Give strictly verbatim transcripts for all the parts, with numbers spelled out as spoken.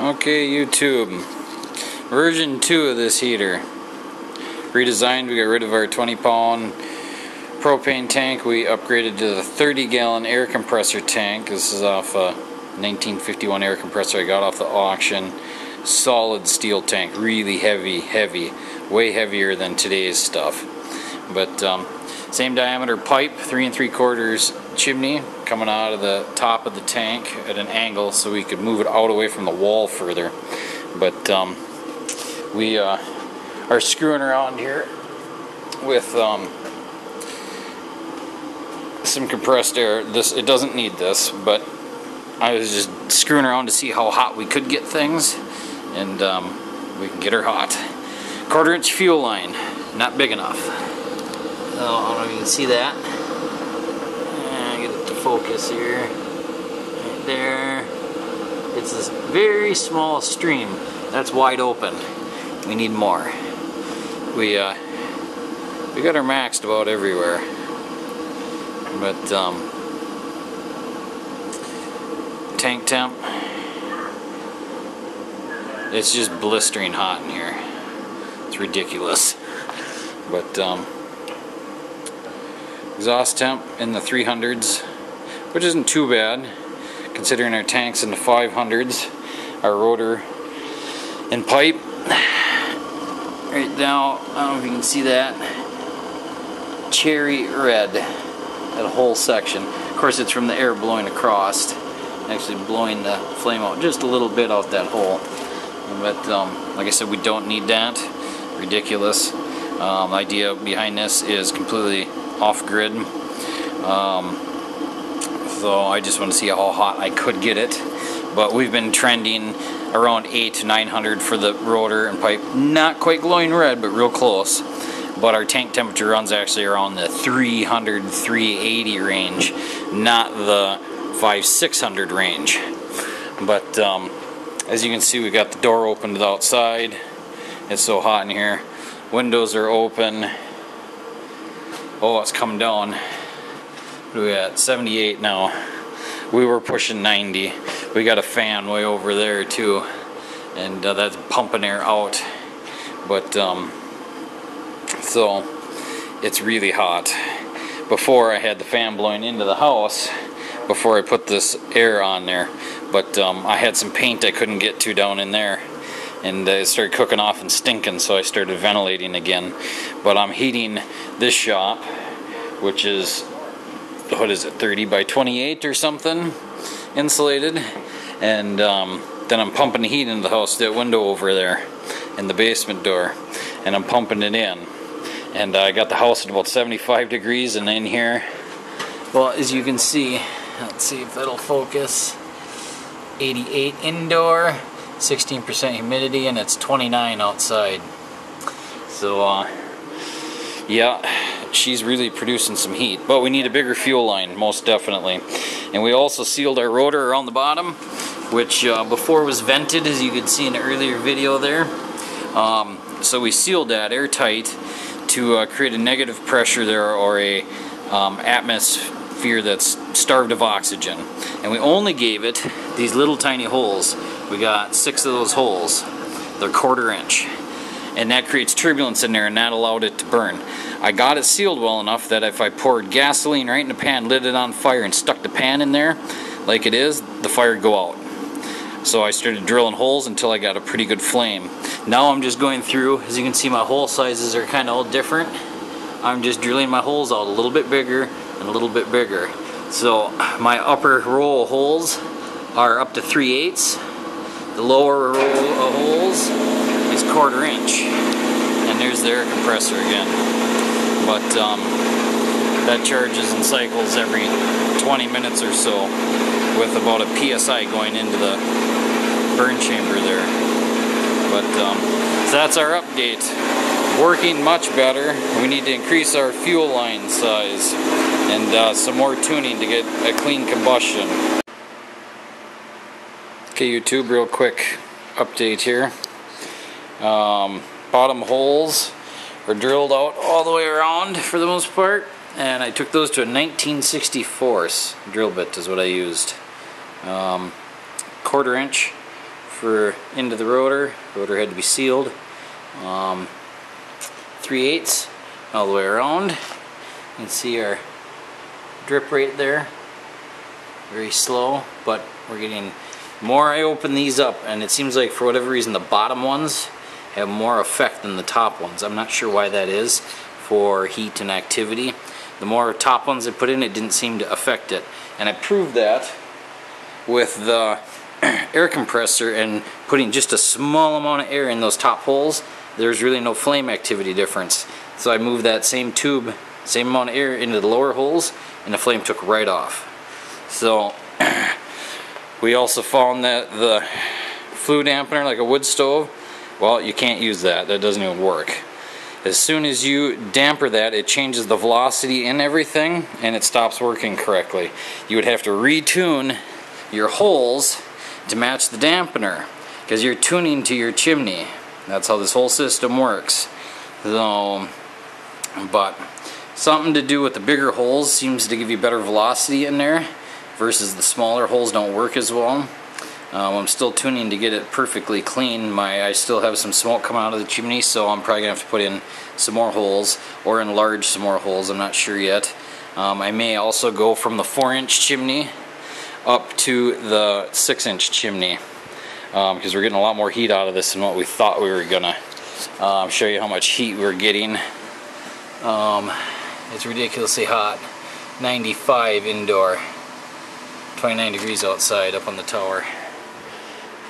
Okay, YouTube. Version two of this heater. Redesigned, we got rid of our twenty pound propane tank. We upgraded to the thirty gallon air compressor tank. This is off a nineteen fifty-one air compressor I got off the auction. Solid steel tank, really heavy, heavy. Way heavier than today's stuff. But um, same diameter pipe, three and three quarters chimney coming out of the top of the tank at an angle so we could move it out away from the wall further. But um, we uh, are screwing around here with um, some compressed air. This, it doesn't need this, but I was just screwing around to see how hot we could get things, and um, we can get her hot. Quarter inch fuel line, not big enough. Oh, I don't know if you can see that. And get it to focus here. Right there. It's this very small stream that's wide open. We need more. We uh, we got her maxed about everywhere, but um, tank temp. It's just blistering hot in here. It's ridiculous. But um, exhaust temp in the three hundreds, which isn't too bad considering our tank's in the five hundreds. Our rotor and pipe right now, I don't know if you can see that, cherry red, that whole section. Of course it's from the air blowing across, actually blowing the flame out just a little bit out that hole. But um, like I said, we don't need that. Ridiculous. Um, the idea behind this is completely off-grid, um, so I just want to see how hot I could get it. But we've been trending around eight to nine hundred for the rotor and pipe, not quite glowing red, but real close. But our tank temperature runs actually around the three hundred, three eighty range, not the five hundred, six hundred range. But um, as you can see, we got the door open to the outside. It's so hot in here. Windows are open. Oh, it's come down. What are we at? seventy-eight now. We were pushing ninety. We got a fan way over there too, and uh, that's pumping air out. But um, so it's really hot. Before, I had the fan blowing into the house before I put this air on there, but um, I had some paint I couldn't get to down in there, and it started cooking off and stinking, so I started ventilating again. But I'm heating this shop, which is, what is it, thirty by twenty-eight or something, insulated, and um, then I'm pumping the heat into the house, that window over there, and the basement door, and I'm pumping it in. And I got the house at about seventy-five degrees, and in here, well, as you can see, let's see if that'll focus, eighty-eight indoor, sixteen percent humidity, and it's twenty-nine outside. So uh, yeah, she's really producing some heat, but we need a bigger fuel line, most definitely. And we also sealed our rotor around the bottom, which uh, before was vented, as you could see in an earlier video there. Um, so we sealed that airtight to uh, create a negative pressure there, or a um, atmosphere that's starved of oxygen. And we only gave it these little tiny holes. We got six of those holes. They're quarter inch. And that creates turbulence in there, and that allowed it to burn. I got it sealed well enough that if I poured gasoline right in the pan, lit it on fire, and stuck the pan in there like it is, the fire would go out. So I started drilling holes until I got a pretty good flame. Now I'm just going through, as you can see, my hole sizes are kind of all different. I'm just drilling my holes out a little bit bigger and a little bit bigger. So my upper row of holes are up to three eighths. The lower row of holes is quarter inch. And there's the air compressor again. But um, that charges and cycles every twenty minutes or so, with about a P S I going into the burn chamber there. But um, so that's our update. Working much better. We need to increase our fuel line size and uh, some more tuning to get a clean combustion. Okay, YouTube, real quick update here. Um, bottom holes are drilled out all the way around for the most part, and I took those to a nineteen sixty-four drill bit is what I used. Um, quarter inch for into the rotor. Rotor had to be sealed. Um, three eighths all the way around. You can see our drip right there. Very slow, but we're getting more. I open these up, and it seems like for whatever reason the bottom ones have more effect than the top ones. I'm not sure why that is for heat and activity. The more top ones I put in, it didn't seem to affect it. And I proved that with the air compressor and putting just a small amount of air in those top holes. There's really no flame activity difference. So I moved that same tube, same amount of air into the lower holes, and the flame took right off. So we also found that the flue dampener, like a wood stove, well, you can't use that. That doesn't even work. As soon as you damper that, it changes the velocity in everything and it stops working correctly. You would have to retune your holes to match the dampener because you're tuning to your chimney. That's how this whole system works. So, but something to do with the bigger holes seems to give you better velocity in there versus the smaller holes don't work as well. Um, I'm still tuning to get it perfectly clean. My I still have some smoke coming out of the chimney, so I'm probably going to have to put in some more holes or enlarge some more holes. I'm not sure yet. Um, I may also go from the four inch chimney up to the six inch chimney because um, we're getting a lot more heat out of this than what we thought we were going to. Um, show you how much heat we're getting. Um, it's ridiculously hot. ninety-five indoor. twenty-nine degrees outside up on the tower.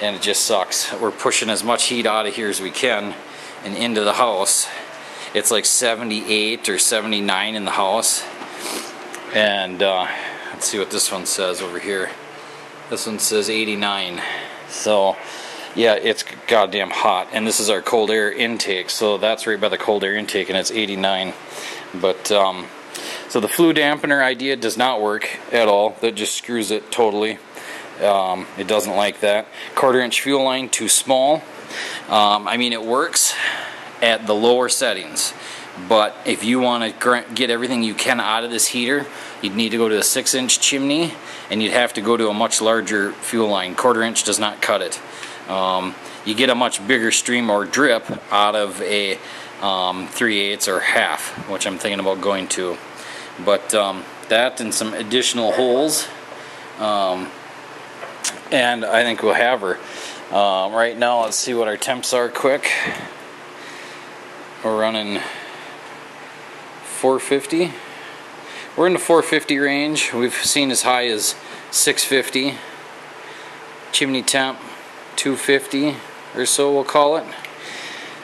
And it just sucks. We're pushing as much heat out of here as we can and into the house. It's like seventy-eight or seventy-nine in the house. And uh, let's see what this one says over here. This one says eighty-nine. So yeah, it's goddamn hot. And this is our cold air intake. So that's right by the cold air intake, and it's eighty-nine. But um, so the flue dampener idea does not work at all. That just screws it totally. Um, it doesn't like that. Quarter inch fuel line, too small. Um, I mean, it works at the lower settings, but if you want to get everything you can out of this heater, you'd need to go to a six inch chimney, and you'd have to go to a much larger fuel line. Quarter inch does not cut it. Um, you get a much bigger stream or drip out of a um, three eighths or half, which I'm thinking about going to. But um, that and some additional holes. Um, And I think we'll have her. Um, right now, let's see what our temps are quick. We're running four fifty. We're in the four fifty range. We've seen as high as six fifty. Chimney temp, two fifty or so, we'll call it.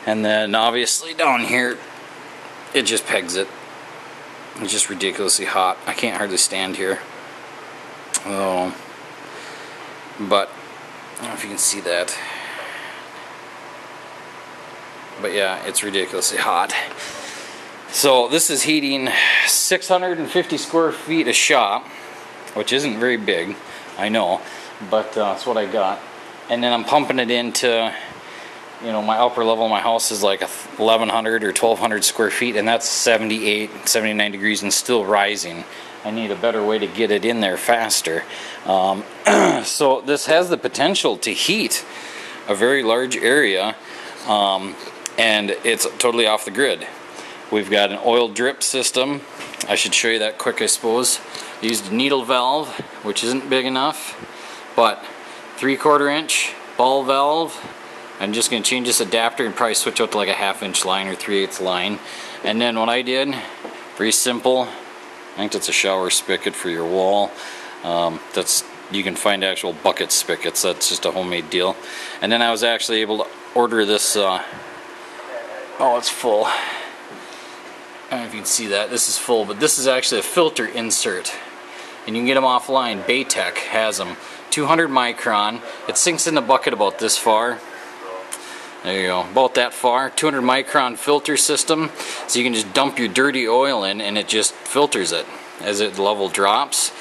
And then obviously down here, it just pegs it. It's just ridiculously hot. I can't hardly stand here. Oh. But I don't know if you can see that, but yeah, it's ridiculously hot. So this is heating six hundred fifty square feet a shop, which isn't very big, I know, but uh, that's what I got. And then I'm pumping it into, you know, my upper level of my house is like eleven hundred or twelve hundred square feet, and that's seventy-eight, seventy-nine degrees and still rising. I need a better way to get it in there faster. Um, so this has the potential to heat a very large area, um, and it's totally off the grid. We've got an oil drip system. I should show you that quick, I suppose. I used a needle valve, which isn't big enough, but three-quarter inch ball valve. I'm just going to change this adapter and probably switch out to like a half-inch line or three-eighths line. And then what I did, very simple. I think that's a shower spigot for your wall. Um, that's, you can find actual bucket spigots. That's just a homemade deal. And then I was actually able to order this. Uh, oh, it's full. I don't know if you can see that. This is full, but this is actually a filter insert. And you can get them offline. Baytech has them. two hundred micron. It sinks in the bucket about this far. There you go, about that far. two hundred micron filter system, so you can just dump your dirty oil in and it just filters it. As it level drops,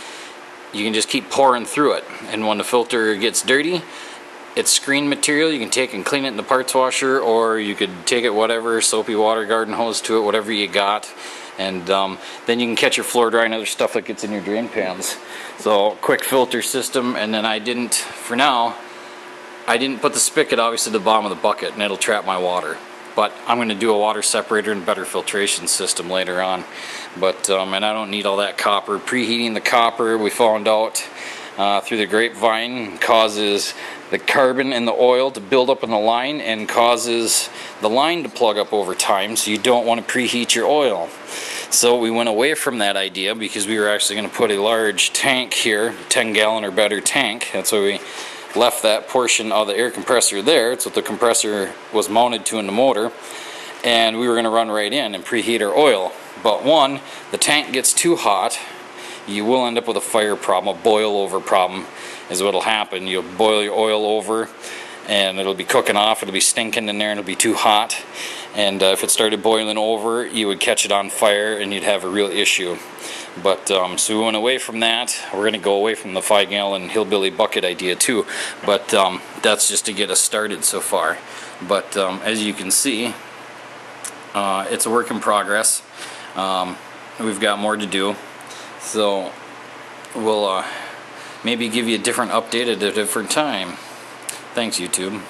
you can just keep pouring through it, and when the filter gets dirty, it's screen material. You can take and clean it in the parts washer, or you could take it whatever, soapy water, garden hose to it, whatever you got, and um, then you can catch your floor dry and other stuff that gets in your drain pans. So quick filter system. And then I didn't, for now, I didn't put the spigot obviously to the bottom of the bucket, and it'll trap my water. But I'm going to do a water separator and better filtration system later on. But um, and I don't need all that copper. Preheating the copper, we found out uh, through the grapevine, causes the carbon and the oil to build up in the line and causes the line to plug up over time. So you don't want to preheat your oil. So we went away from that idea because we were actually going to put a large tank here, ten gallon or better tank. That's why we left that portion of the air compressor there. It's what the compressor was mounted to in the motor, and we were going to run right in and preheat our oil. But one, the tank gets too hot, you will end up with a fire problem. A boil over problem is what will happen. You'll boil your oil over and it'll be cooking off, it'll be stinking in there, and it'll be too hot, and uh, if it started boiling over you would catch it on fire and you'd have a real issue. But um, so we went away from that. We're going to go away from the five gallon hillbilly bucket idea too, but um, that's just to get us started so far. But um, as you can see, uh, it's a work in progress. Um, we've got more to do, so we'll uh, maybe give you a different update at a different time. Thanks, YouTube.